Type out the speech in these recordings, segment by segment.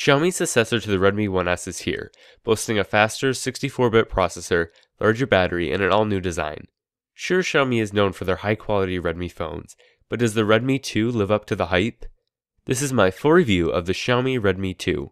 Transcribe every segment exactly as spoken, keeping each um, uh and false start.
Xiaomi's successor to the Redmi one S is here, boasting a faster sixty-four bit processor, larger battery, and an all-new design. Sure, Xiaomi is known for their high-quality Redmi phones, but does the Redmi two live up to the hype? This is my full review of the Xiaomi Redmi two.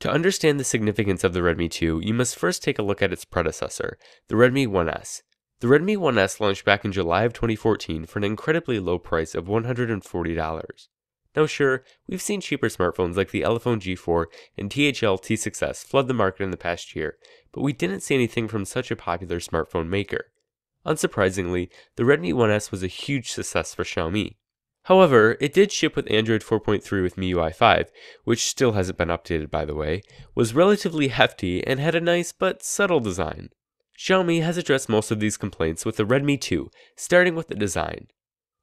To understand the significance of the Redmi two, you must first take a look at its predecessor, the Redmi one S. The Redmi one S launched back in July of twenty fourteen for an incredibly low price of one hundred forty dollars. Now sure, we've seen cheaper smartphones like the Elephone G four and T H L T six S flood the market in the past year, but we didn't see anything from such a popular smartphone maker. Unsurprisingly, the Redmi one S was a huge success for Xiaomi. However, it did ship with Android four point three with M I U I five, which still hasn't been updated by the way, was relatively hefty and had a nice but subtle design. Xiaomi has addressed most of these complaints with the Redmi two, starting with the design.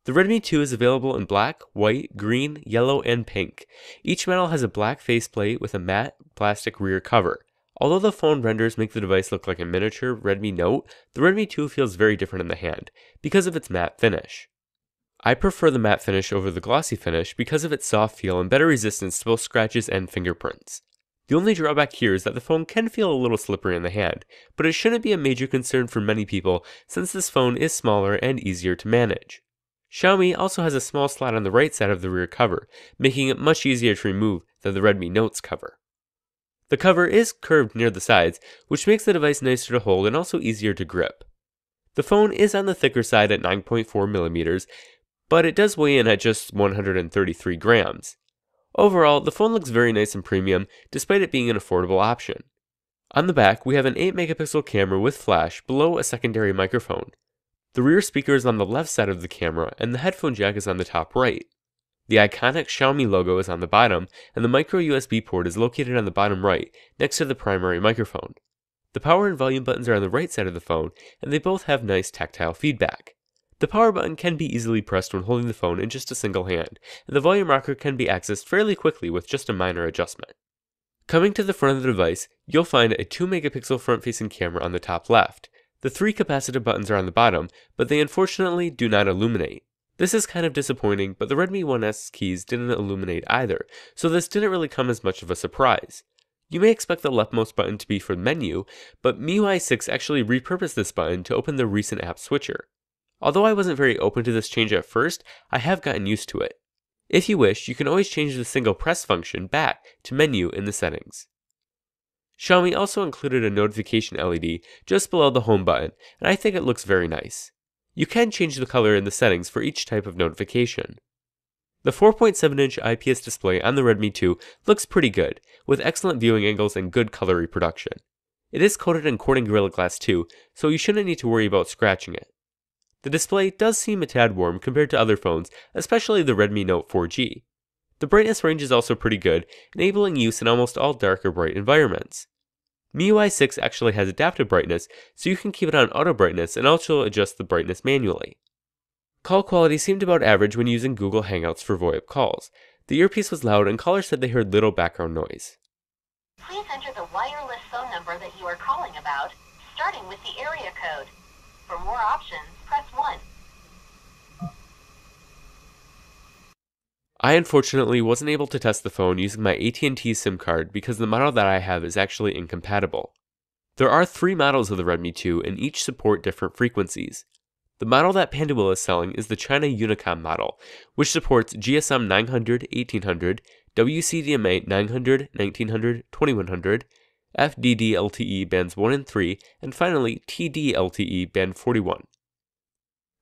The Redmi two is available in black, white, green, yellow, and pink. Each model has a black faceplate with a matte plastic rear cover. Although the phone renders make the device look like a miniature Redmi Note, the Redmi two feels very different in the hand, because of its matte finish. I prefer the matte finish over the glossy finish because of its soft feel and better resistance to both scratches and fingerprints. The only drawback here is that the phone can feel a little slippery in the hand, but it shouldn't be a major concern for many people since this phone is smaller and easier to manage. Xiaomi also has a small slot on the right side of the rear cover, making it much easier to remove than the Redmi Note's cover. The cover is curved near the sides, which makes the device nicer to hold and also easier to grip. The phone is on the thicker side at nine point four millimeters, but it does weigh in at just one hundred thirty-three grams. Overall, the phone looks very nice and premium, despite it being an affordable option. On the back, we have an eight megapixel camera with flash below a secondary microphone. The rear speaker is on the left side of the camera, and the headphone jack is on the top right. The iconic Xiaomi logo is on the bottom, and the micro U S B port is located on the bottom right, next to the primary microphone. The power and volume buttons are on the right side of the phone, and they both have nice tactile feedback. The power button can be easily pressed when holding the phone in just a single hand, and the volume rocker can be accessed fairly quickly with just a minor adjustment. Coming to the front of the device, you'll find a two megapixel front-facing camera on the top left. The three capacitive buttons are on the bottom, but they unfortunately do not illuminate. This is kind of disappointing, but the Redmi one S keys didn't illuminate either, so this didn't really come as much of a surprise. You may expect the leftmost button to be for the menu, but M I U I six actually repurposed this button to open the recent app switcher. Although I wasn't very open to this change at first, I have gotten used to it. If you wish, you can always change the single press function back to menu in the settings. Xiaomi also included a notification L E D just below the home button, and I think it looks very nice. You can change the color in the settings for each type of notification. The four point seven inch I P S display on the Redmi two looks pretty good, with excellent viewing angles and good color reproduction. It is coated in Corning Gorilla Glass two, so you shouldn't need to worry about scratching it. The display does seem a tad warm compared to other phones, especially the Redmi Note four G. The brightness range is also pretty good, enabling use in almost all dark or bright environments. M I U I six actually has adaptive brightness, so you can keep it on auto brightness and also adjust the brightness manually. Call quality seemed about average when using Google Hangouts for VoIP calls. The earpiece was loud and callers said they heard little background noise. Please enter the wireless phone number that you are calling about, starting with the area code. For more options, press one. I unfortunately wasn't able to test the phone using my A T and T SIM card because the model that I have is actually incompatible. There are three models of the Redmi two and each support different frequencies. The model that Pandawill is selling is the China Unicom model, which supports G S M nine hundred, eighteen hundred, W C D M A nine hundred, nineteen hundred, twenty-one hundred, F D D L T E bands one and three, and finally T D L T E band forty-one.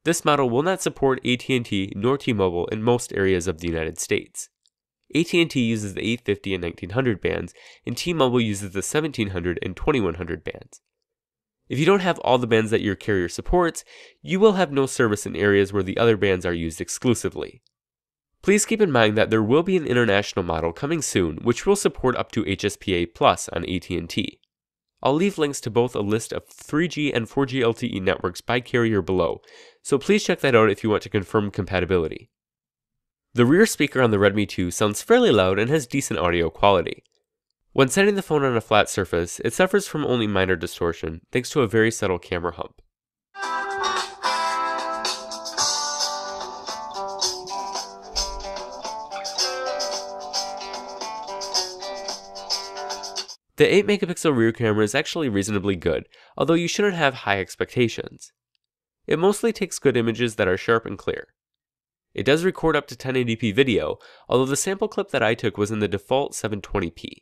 This model will not support A T and T nor T-Mobile in most areas of the United States. A T and T uses the eight fifty and nineteen hundred bands, and T-Mobile uses the seventeen hundred and twenty-one hundred bands. If you don't have all the bands that your carrier supports, you will have no service in areas where the other bands are used exclusively. Please keep in mind that there will be an international model coming soon, which will support up to H S P A plus on A T and T. I'll leave links to both a list of three G and four G L T E networks by carrier below, so please check that out if you want to confirm compatibility. The rear speaker on the Redmi two sounds fairly loud and has decent audio quality. When setting the phone on a flat surface, it suffers from only minor distortion thanks to a very subtle camera hump. The eight megapixel rear camera is actually reasonably good, although you shouldn't have high expectations. It mostly takes good images that are sharp and clear. It does record up to ten eighty p video, although the sample clip that I took was in the default seven twenty p.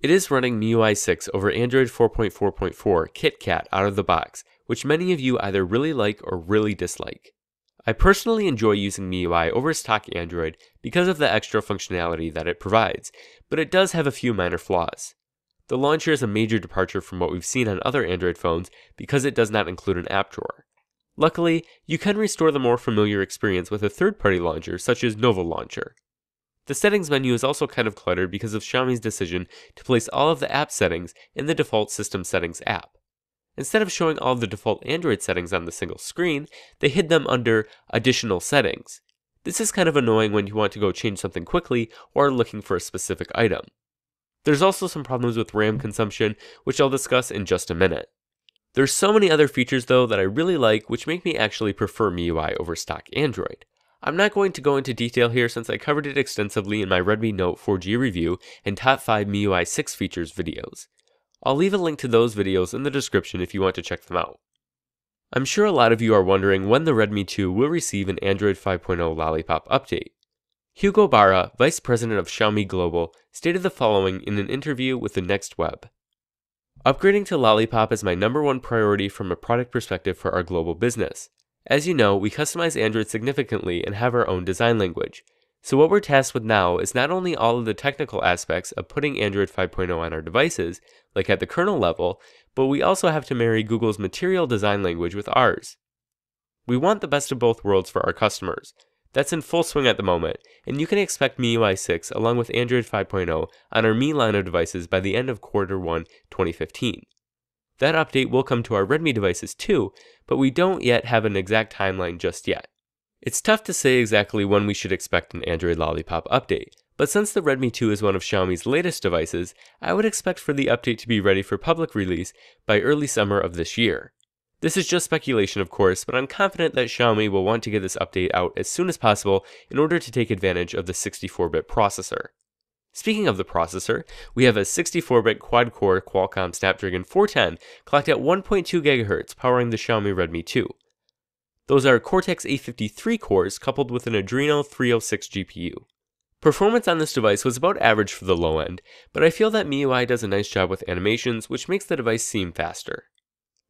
It is running M I U I six over Android four point four point four KitKat out of the box, which many of you either really like or really dislike. I personally enjoy using M I U I over stock Android because of the extra functionality that it provides, but it does have a few minor flaws. The launcher is a major departure from what we've seen on other Android phones because it does not include an app drawer. Luckily, you can restore the more familiar experience with a third-party launcher such as Nova Launcher. The settings menu is also kind of cluttered because of Xiaomi's decision to place all of the app settings in the default system settings app. Instead of showing all of the default Android settings on the single screen, they hid them under additional settings. This is kind of annoying when you want to go change something quickly or are looking for a specific item. There's also some problems with RAM consumption, which I'll discuss in just a minute. There's so many other features though that I really like, which make me actually prefer M I U I over stock Android. I'm not going to go into detail here since I covered it extensively in my Redmi Note four G review and top five M I U I six features videos. I'll leave a link to those videos in the description if you want to check them out. I'm sure a lot of you are wondering when the Redmi two will receive an Android five point oh Lollipop update. Hugo Barra, Vice President of Xiaomi Global, stated the following in an interview with The Next Web. Upgrading to Lollipop is my number one priority from a product perspective for our global business. As you know, we customize Android significantly and have our own design language. So what we're tasked with now is not only all of the technical aspects of putting Android five point oh on our devices, like at the kernel level, but we also have to marry Google's Material design language with ours. We want the best of both worlds for our customers. That's in full swing at the moment, and you can expect M I U I six along with Android five point oh on our Mi line of devices by the end of quarter one twenty fifteen. That update will come to our Redmi devices too, but we don't yet have an exact timeline just yet. It's tough to say exactly when we should expect an Android Lollipop update, but since the Redmi two is one of Xiaomi's latest devices, I would expect for the update to be ready for public release by early summer of this year. This is just speculation of course, but I'm confident that Xiaomi will want to get this update out as soon as possible in order to take advantage of the sixty-four bit processor. Speaking of the processor, we have a sixty-four bit quad-core Qualcomm Snapdragon four ten clocked at one point two gigahertz powering the Xiaomi Redmi two. Those are Cortex A fifty-three cores coupled with an Adreno three oh six G P U. Performance on this device was about average for the low end, but I feel that M I U I does a nice job with animations, which makes the device seem faster.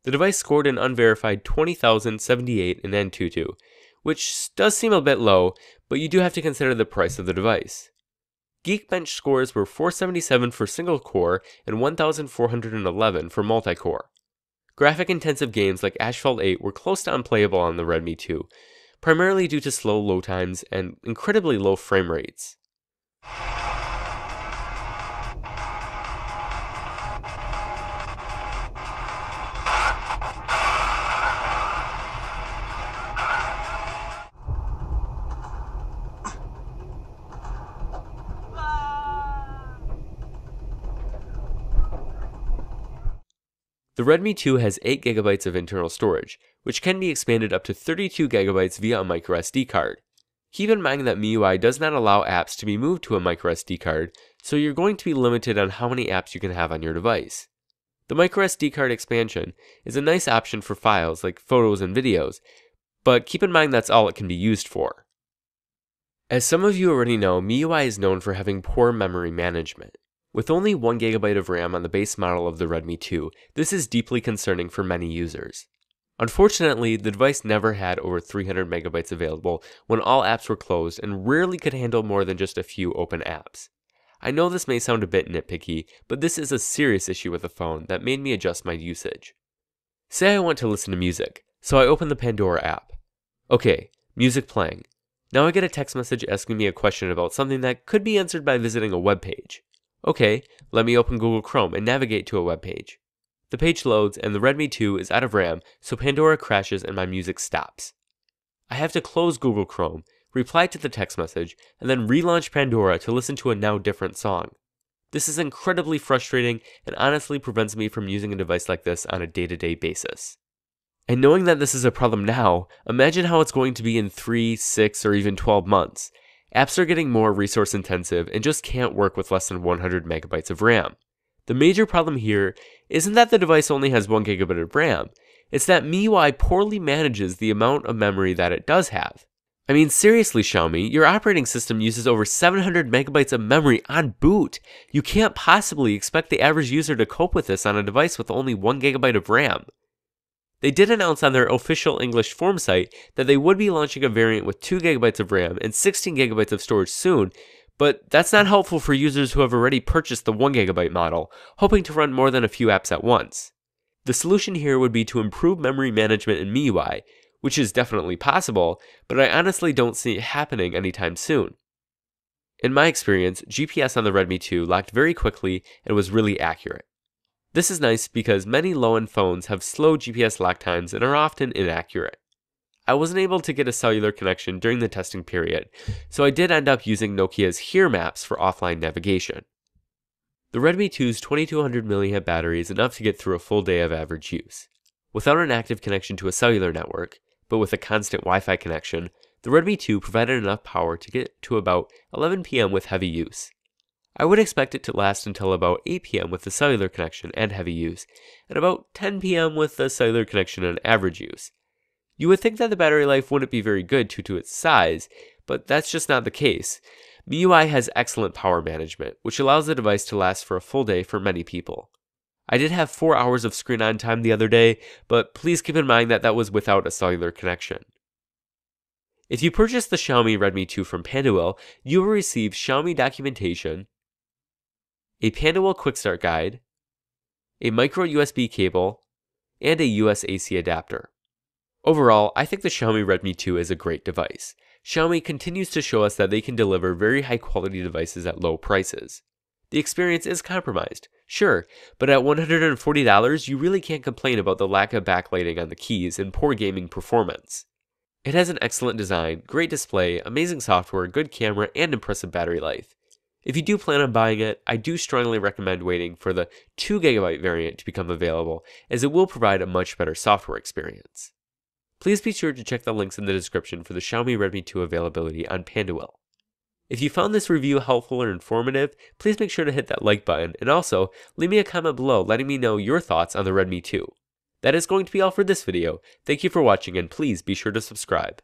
The device scored an unverified twenty thousand seventy-eight in AnTuTu, which does seem a bit low, but you do have to consider the price of the device. Geekbench scores were four seventy-seven for single core and one thousand four hundred eleven for multi-core. Graphic-intensive games like Asphalt eight were close to unplayable on the Redmi two, primarily due to slow load times and incredibly low frame rates. The Redmi two has eight gigabytes of internal storage, which can be expanded up to thirty-two gigabytes via a microSD card. Keep in mind that M I U I does not allow apps to be moved to a microSD card, so you're going to be limited on how many apps you can have on your device. The microSD card expansion is a nice option for files like photos and videos, but keep in mind that's all it can be used for. As some of you already know, M I U I is known for having poor memory management. With only one gigabyte of RAM on the base model of the Redmi two, this is deeply concerning for many users. Unfortunately, the device never had over three hundred megabytes available when all apps were closed and rarely could handle more than just a few open apps. I know this may sound a bit nitpicky, but this is a serious issue with the phone that made me adjust my usage. Say I want to listen to music, so I open the Pandora app. Okay, music playing. Now I get a text message asking me a question about something that could be answered by visiting a web page. Okay, let me open Google Chrome and navigate to a web page. The page loads and the Redmi two is out of RAM, so Pandora crashes and my music stops. I have to close Google Chrome, reply to the text message, and then relaunch Pandora to listen to a now different song. This is incredibly frustrating and honestly prevents me from using a device like this on a day-to-day basis. And knowing that this is a problem now, imagine how it's going to be in three, six, or even twelve months. Apps are getting more resource intensive and just can't work with less than one hundred megabytes of RAM. The major problem here isn't that the device only has one gigabyte of RAM, it's that M I U I poorly manages the amount of memory that it does have. I mean, seriously, Xiaomi, your operating system uses over seven hundred megabytes of memory on boot. You can't possibly expect the average user to cope with this on a device with only one gigabyte of RAM. They did announce on their official English form site that they would be launching a variant with two gigabytes of RAM and sixteen gigabytes of storage soon, but that's not helpful for users who have already purchased the one gigabyte model, hoping to run more than a few apps at once. The solution here would be to improve memory management in M I U I, which is definitely possible, but I honestly don't see it happening anytime soon. In my experience, G P S on the Redmi two locked very quickly and was really accurate. This is nice because many low-end phones have slow G P S lock times and are often inaccurate. I wasn't able to get a cellular connection during the testing period, so I did end up using Nokia's Here Maps for offline navigation. The Redmi two's twenty-two hundred milliamp hour battery is enough to get through a full day of average use. Without an active connection to a cellular network, but with a constant Wi-Fi connection, the Redmi two provided enough power to get to about eleven p m with heavy use. I would expect it to last until about eight p m with the cellular connection and heavy use, and about ten p m with the cellular connection and average use. You would think that the battery life wouldn't be very good due to its size, but that's just not the case. M I U I has excellent power management, which allows the device to last for a full day for many people. I did have four hours of screen on time the other day, but please keep in mind that that was without a cellular connection. If you purchase the Xiaomi Redmi two from Pandawill, you will receive Xiaomi documentation, a Pandawill Quick Start Guide, a micro U S B cable, and a U S A C adapter. Overall, I think the Xiaomi Redmi two is a great device. Xiaomi continues to show us that they can deliver very high quality devices at low prices. The experience is compromised, sure, but at one hundred forty dollars you really can't complain about the lack of backlighting on the keys and poor gaming performance. It has an excellent design, great display, amazing software, good camera, and impressive battery life. If you do plan on buying it, I do strongly recommend waiting for the two gigabyte variant to become available, as it will provide a much better software experience. Please be sure to check the links in the description for the Xiaomi Redmi two availability on Pandawill. If you found this review helpful or informative, please make sure to hit that like button, and also leave me a comment below letting me know your thoughts on the Redmi two. That is going to be all for this video. Thank you for watching, and please be sure to subscribe.